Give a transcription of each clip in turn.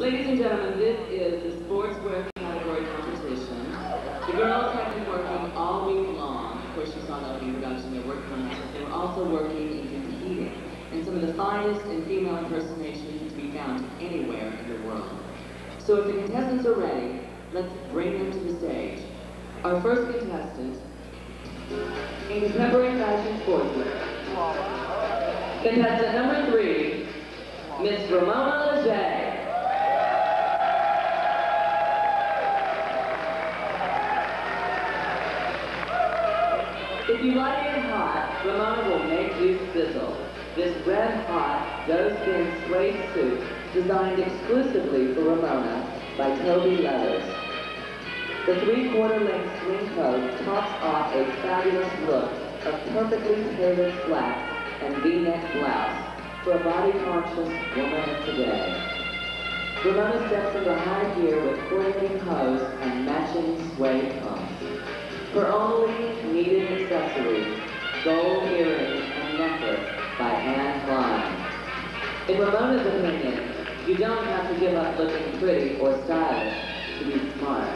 Ladies and gentlemen, this is the sportswear category competition. The girls have been working all week long. Of course, you saw that in the introduction, they're working on it. They were also working and competing in some of the finest and female impersonations to be found anywhere in the world. So if the contestants are ready, let's bring them to the stage. Our first contestant in contemporary fashion sportswear. Contestant number 3, Miss Ramona LeGér. If you like it hot, Ramona will make you sizzle. This red-hot, doe-skin suede suit, designed exclusively for Ramona by Toby Leathers. The three-quarter-length swing coat tops off a fabulous look of perfectly tailored slacks and V-neck blouse for a body-conscious woman of today. Ramona steps into high gear with coordinating hose and matching suede pumps. Her only needed accessory, gold earrings and necklace by Anne Klein. In Ramona's opinion, you don't have to give up looking pretty or stylish to be smart.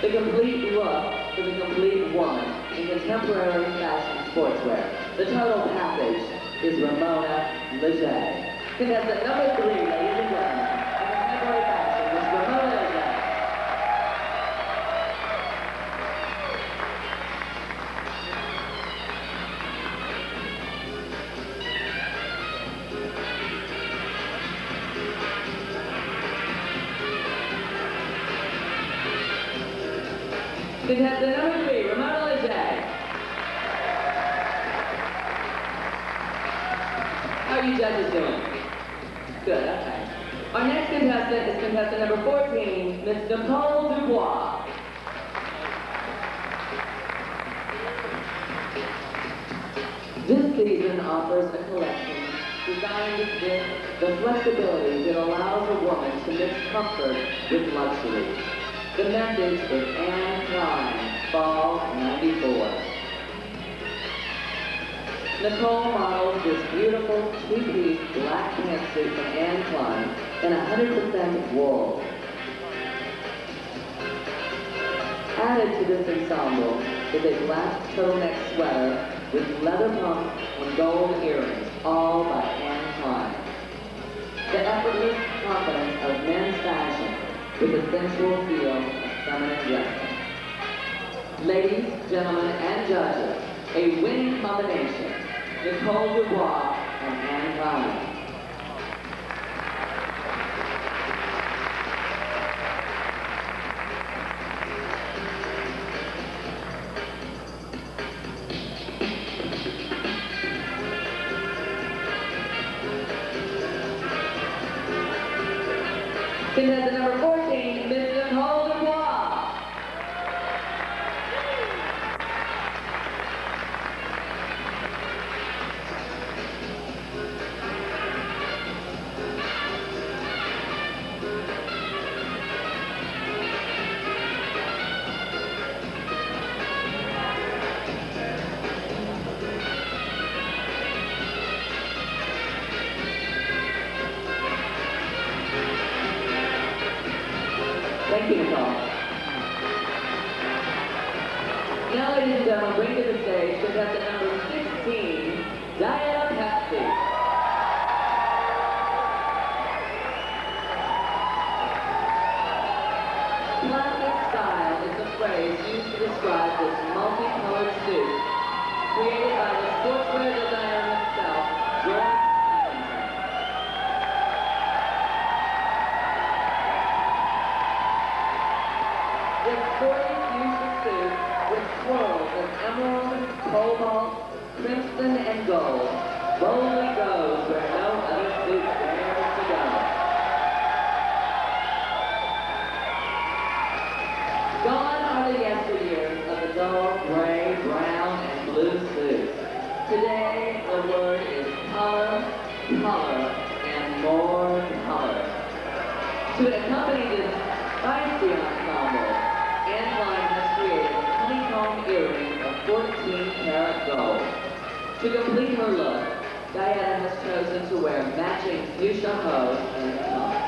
The complete look for the complete woman in contemporary fashion sportswear. The total package is Ramona LeJay. Contestant number 3, ladies and gentlemen. Contestant number 3, Ramona LeJay. How are you judges doing? Good, okay. Our next contestant is contestant number 14, Miss Nicole Dubois. This season offers a collection designed with the flexibility that allows a woman to mix comfort with luxury. The message is Anne Klein, Fall 94. Nicole models this beautiful two-piece black pantsuit from Anne Klein in 100% wool. Added to this ensemble is a black turtleneck sweater with leather pumps and gold earrings, all by Anne Klein. The effortless confidence of men's fashion with a sensual feel of feminine dressing. Ladies, gentlemen, and judges, a winning combination, Nicole Dubois and Anne Valley. Contestant number 14, Miss Nicole Dubois. Thank you, Nicole. Now, ladies and gentlemen, bring to the stage contestant number 16, Diana Patsy. Classic style is the phrase used to describe this multicolored suit created by the silkwear designer himself, George. Cobalt, crimson, and gold boldly goes where no other suit dares to go. Gone are the yesteryears of the dull gray, brown, and blue suits. Today, the word is color, color, and more color. To accompany this spicy ensemble, Anne Klein has created a honeycomb earring 14-karat gold. To complete her look, Diana has chosen to wear matching fuchsia hose and pumps.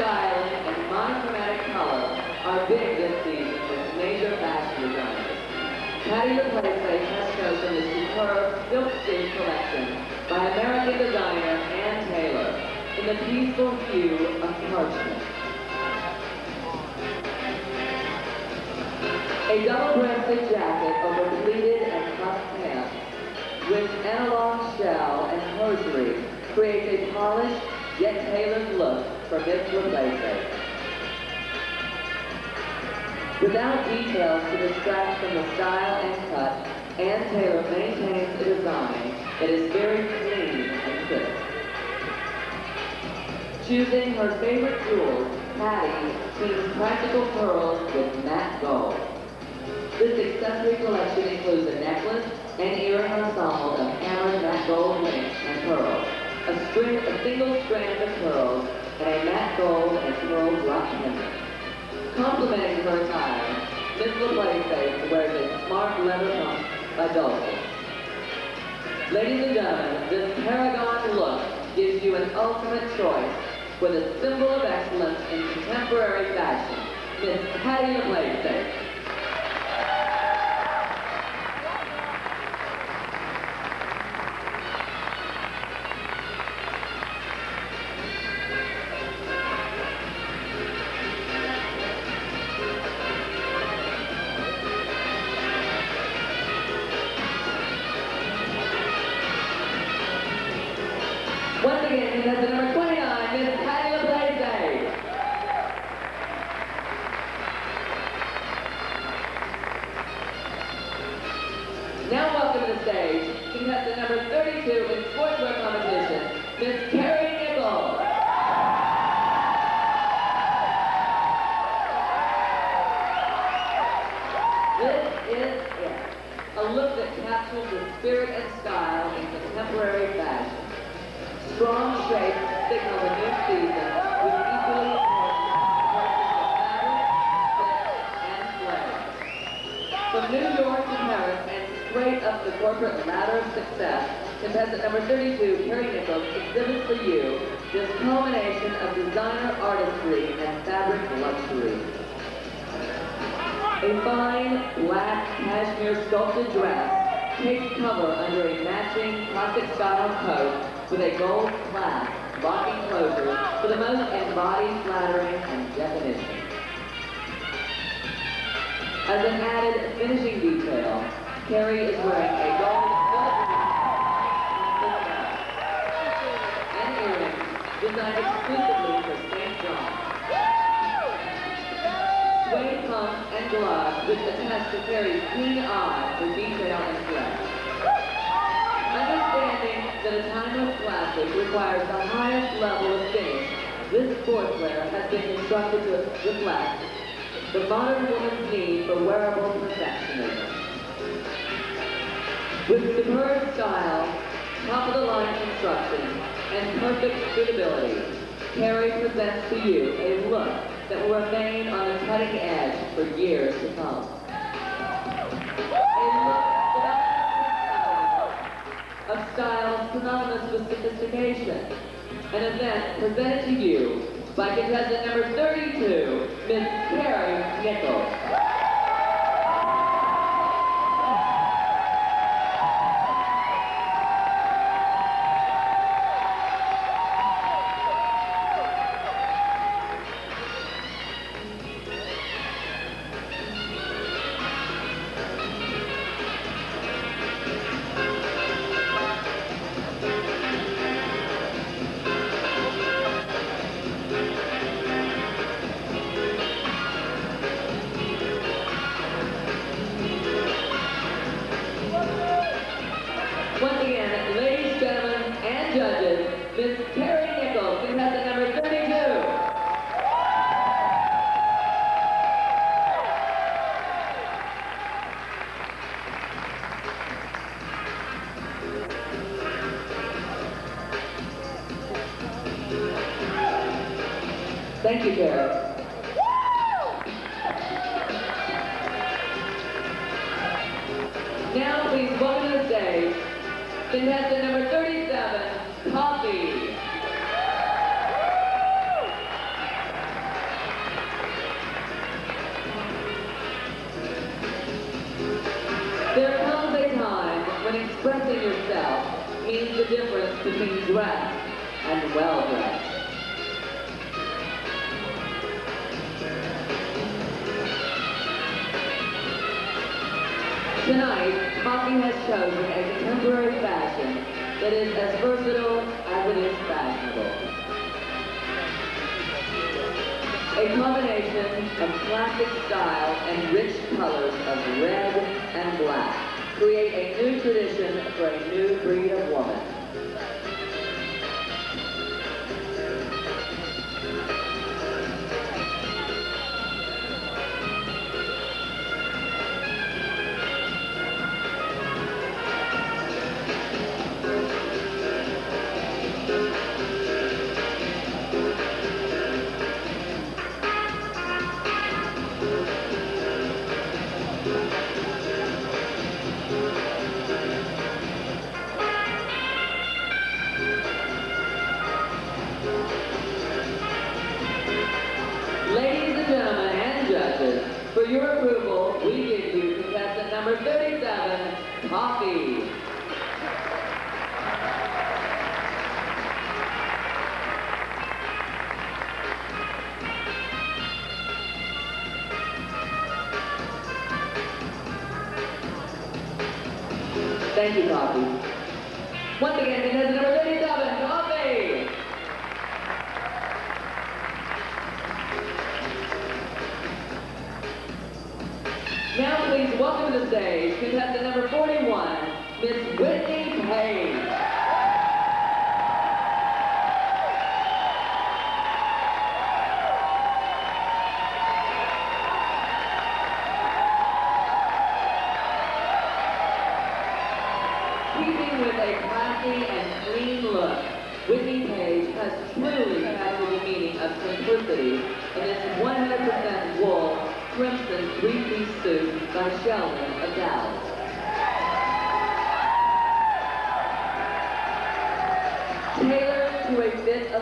styling and monochromatic color are big this season with major fashion designers. Patty replaced a dress code from the superb silk suit collection by American designer Ann Taylor in the peaceful hue of parchment. A double-breasted jacket over pleated and cuffed pants with analog shell and hosiery creates a polished yet tailored look for Miss LeGay. Without details to distract from the style and cut, Ann Taylor maintains a design that is very clean and crisp. Choosing her favorite jewels, Patty teams practical pearls with matte gold. This accessory collection includes a necklace and earring ensemble of hammered matte gold links and pearls, a single strand of pearls, and a matte gold and pearl drop pendant. Complementing her attire, Miss LeGay wears a smart leather pump by Dolce. Ladies and gentlemen, this paragon look gives you an ultimate choice with a symbol of excellence in contemporary fashion, Miss Patty LeGay. Number 37, Kofi. expressing yourself means the difference between dressed and well-dressed. Tonight, Kofi has chosen a contemporary fashion that is as versatile as it is fashionable. A combination of classic style and rich colors of red and black create a new tradition for a new breed of woman. Thank you, Kofi. Once again, contestant number 37, Kofi! Now please welcome to the stage contestant number 41, Miss Whitney Paige.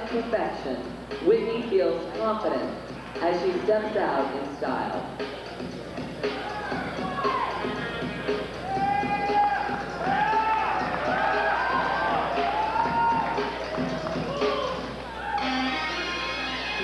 Perfection, Whitney feels confident as she steps out in style.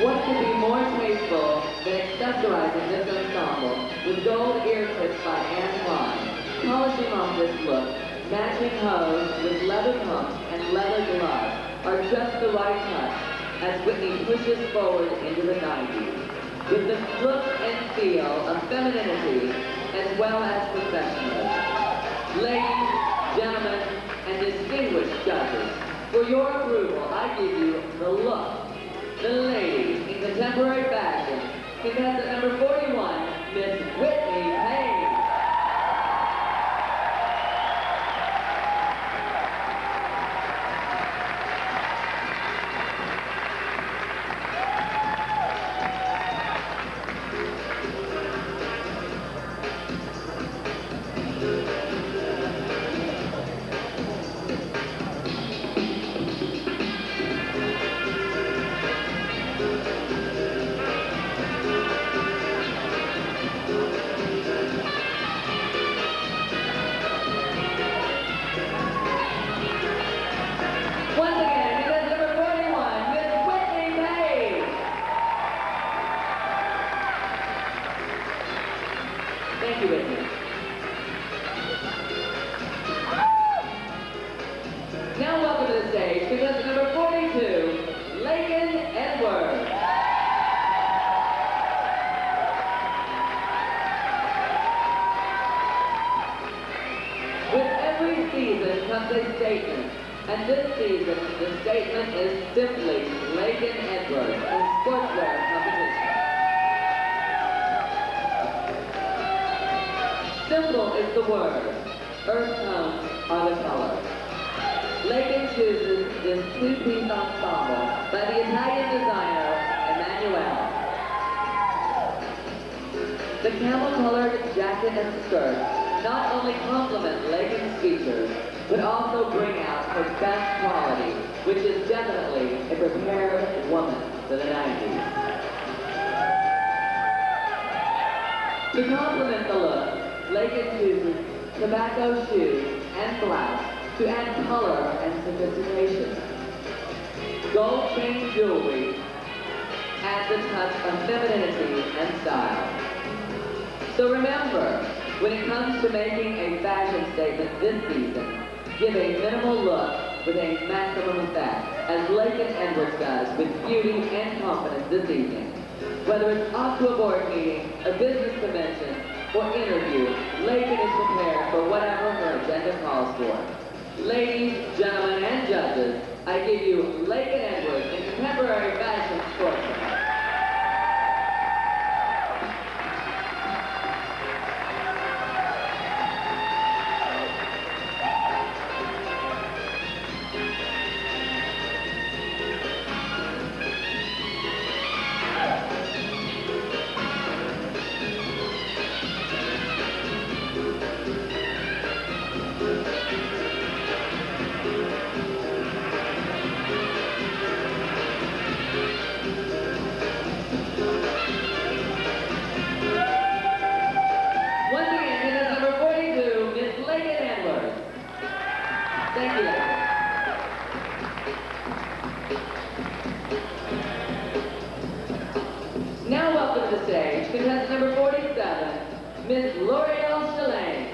What could be more tasteful than accessorizing this ensemble with gold ear tips by Anne Klein, polishing off this look, matching hose with leather pumps and leather gloves are just the right touch as Whitney pushes forward into the 90s with the look and feel of femininity as well as professionalism. Ladies, gentlemen, and distinguished judges, for your approval, I give you the look, the ladies in contemporary fashion, contestant number 41, Miss Whitney Paige. To complement the look, Laken chooses tobacco shoes and blouse to add color and sophistication. Gold chain jewelry adds a touch of femininity and style. So remember, when it comes to making a fashion statement this season, give a minimal look with a maximum effect, as Laken Edwards does with beauty and confidence this evening. Whether it's off to a board meeting, a business convention, or interview, Laken is prepared for whatever her agenda calls for. Ladies, gentlemen, and judges, I give you Laken Edwards in contemporary fashion sportswear. Miss L'Oréal Chilane.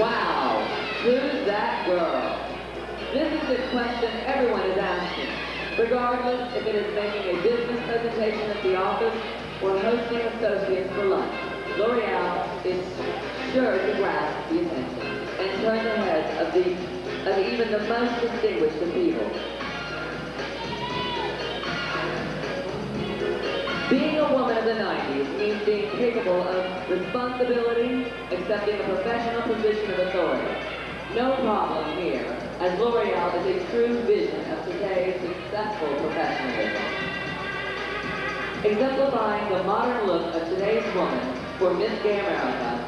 Wow, who's that girl? This is the question everyone is asking, regardless if it is making a business presentation at the office or hosting associates for lunch. L'Oréal is sure to grasp the attention and turn the heads of even the most distinguished of people. Being a woman of the 90s means being capable of responsibility, accepting a professional position of authority. No problem here, as L'Oréal is a true vision of today's successful professionalism. Exemplifying the modern look of today's woman for Miss Gay America,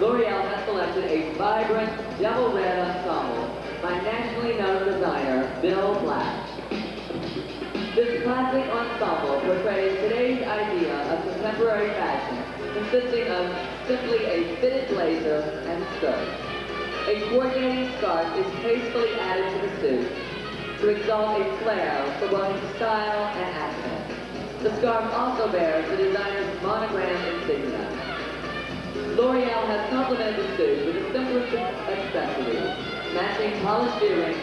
L'Oréal has selected a vibrant double red ensemble by nationally known designer Bill Blass. This classic ensemble portrays today's idea of contemporary fashion, consisting of simply a fitted blazer and skirt. A coordinating scarf is tastefully added to the suit to exalt a flair for both style and accent. The scarf also bears the designer's monogram insignia. L'Oréal has complemented the suit with a simplistic accessories, matching polished earrings,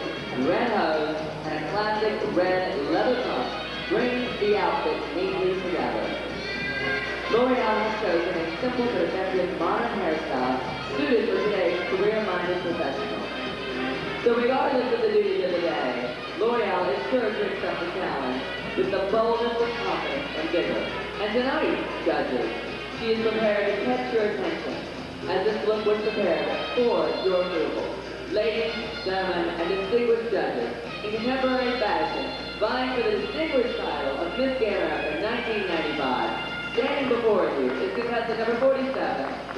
red hose, and a classic red leather top brings the outfit neatly together. L'Oréal has chosen a simple but effective modern hairstyle suited for today's career-minded professional. So regardless of the duties of the day, L'Oréal is sure to accept the challenge with the boldness of confidence and vigor. And tonight, judges, she is prepared to catch your attention, as this look was prepared for your approval. Ladies, gentlemen, and distinguished judges, in contemporary fashion, vying for the distinguished title of Miss Gay America in 1995, standing before you is contestant number 47,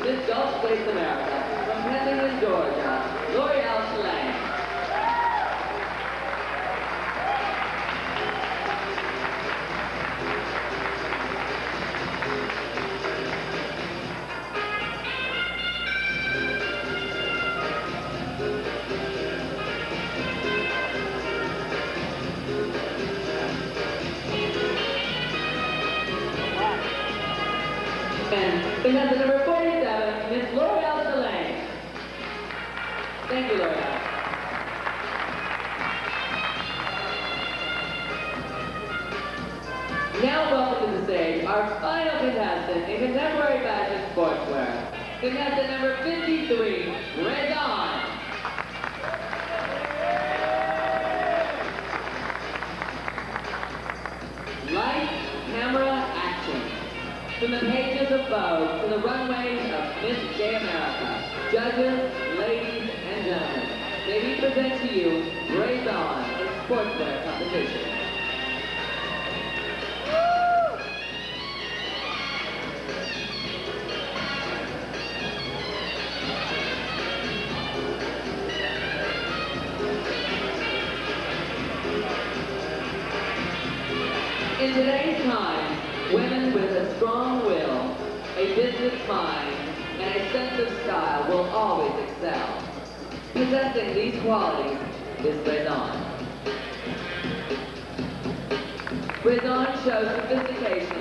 Miss Dolce America, from Pennsylvania, Georgia, L'Oréal Chilane. Contestant number 47, Miss L'Oréal Chilane. Thank you, L'Oréal. Now welcome to the stage our final contestant in contemporary fashion sportswear, contestant number 53, Brazon. Lights, camera, action. From the pages of Vogue to the runways of Miss Gay America, judges, ladies, and gentlemen, may we present to you Brazon in sportswear competition. In today's time, women with a sense of style will always excel. Possessing these qualities is Brazon. Brazon shows sophistication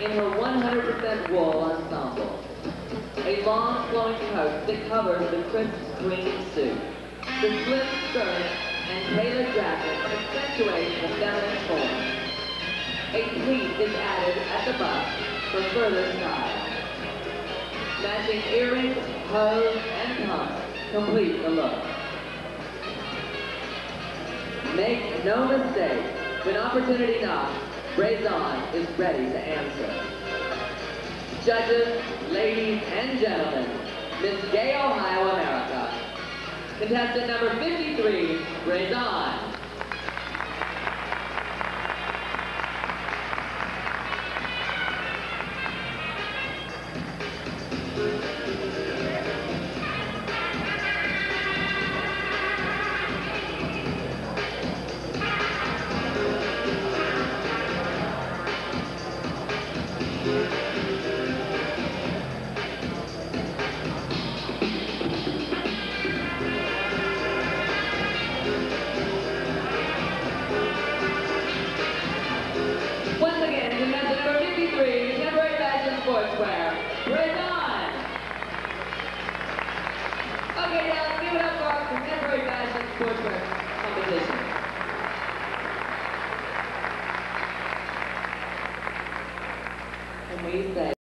in her 100% wool ensemble. A long flowing coat that covers the crisp green suit. The slim skirt and tailored jacket accentuate the feminine form. A pleat is added at the butt for further style. Matching earrings, hose, and pumps complete the look. Make no mistake, when opportunity knocks, Brazon is ready to answer. Judges, ladies, and gentlemen, Miss Gay Ohio America, contestant number 53, Brazon.